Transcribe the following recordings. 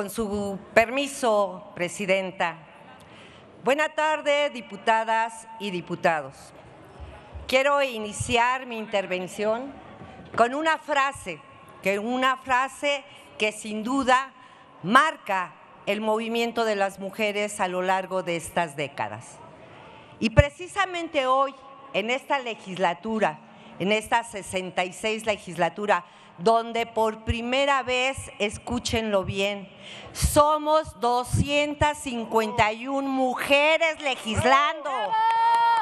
Con su permiso, presidenta. Buena tarde, diputadas y diputados. Quiero iniciar mi intervención con una frase que sin duda marca el movimiento de las mujeres a lo largo de estas décadas. Y precisamente hoy, en esta legislatura, en esta 66 legislatura, donde por primera vez, escúchenlo bien, somos 251 mujeres legislando.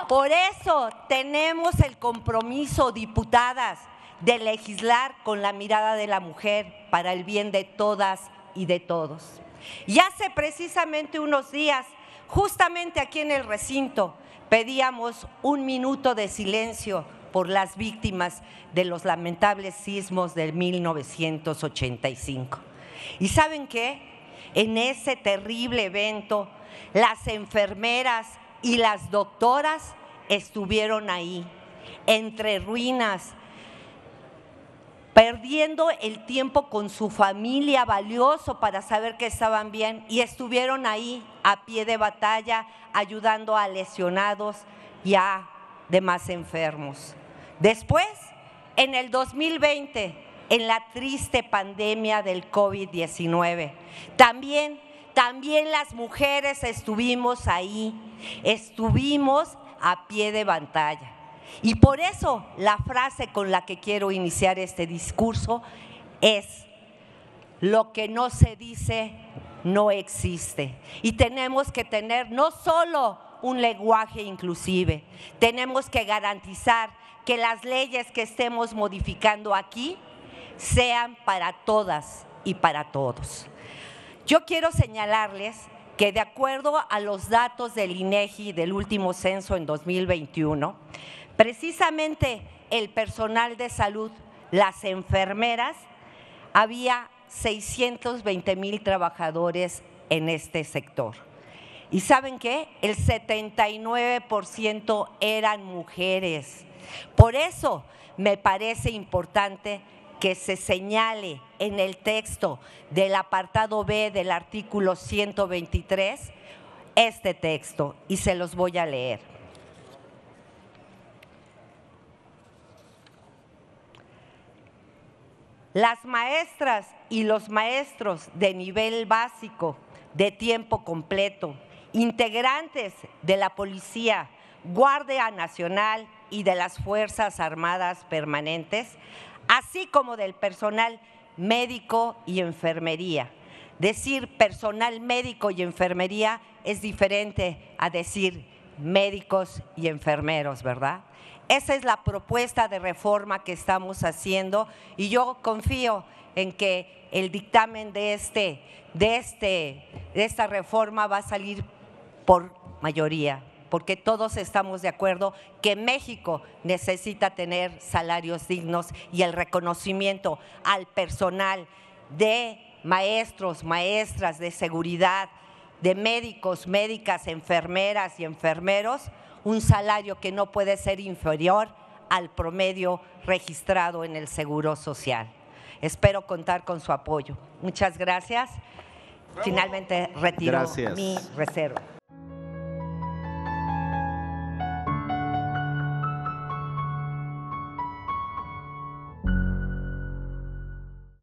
Por eso tenemos el compromiso, diputadas, de legislar con la mirada de la mujer para el bien de todas y de todos. Y hace precisamente unos días, justamente aquí en el recinto, pedíamos un minuto de silencio por las víctimas de los lamentables sismos de 1985. ¿Y saben qué? En ese terrible evento, las enfermeras y las doctoras estuvieron ahí, entre ruinas, perdiendo el tiempo con su familia valioso para saber que estaban bien, y estuvieron ahí a pie de batalla ayudando a lesionados y a demás enfermos. Después, en el 2020, en la triste pandemia del COVID-19, también las mujeres estuvimos ahí, estuvimos a pie de batalla. Y por eso la frase con la que quiero iniciar este discurso es: lo que no se dice no existe. Y tenemos que tener no solo un lenguaje inclusive, tenemos que garantizar que las leyes que estemos modificando aquí sean para todas y para todos. Yo quiero señalarles que, de acuerdo a los datos del INEGI del último censo en 2021, precisamente el personal de salud, las enfermeras, había 620,000 trabajadores en este sector. ¿Y saben qué? El 79% eran mujeres. Por eso me parece importante que se señale en el texto del apartado B del artículo 123 este texto, y se los voy a leer. Las maestras y los maestros de nivel básico, de tiempo completo, integrantes de la Policía, Guardia Nacional y de las Fuerzas Armadas Permanentes, así como del personal médico y enfermería. Decir personal médico y enfermería es diferente a decir médicos y enfermeros, ¿verdad? Esa es la propuesta de reforma que estamos haciendo, y yo confío en que el dictamen de esta reforma va a salir por mayoría, porque todos estamos de acuerdo que México necesita tener salarios dignos y el reconocimiento al personal de maestros, maestras, de seguridad, de médicos, médicas, enfermeras y enfermeros, un salario que no puede ser inferior al promedio registrado en el Seguro Social. Espero contar con su apoyo. Muchas gracias. Finalmente retiro mi reserva.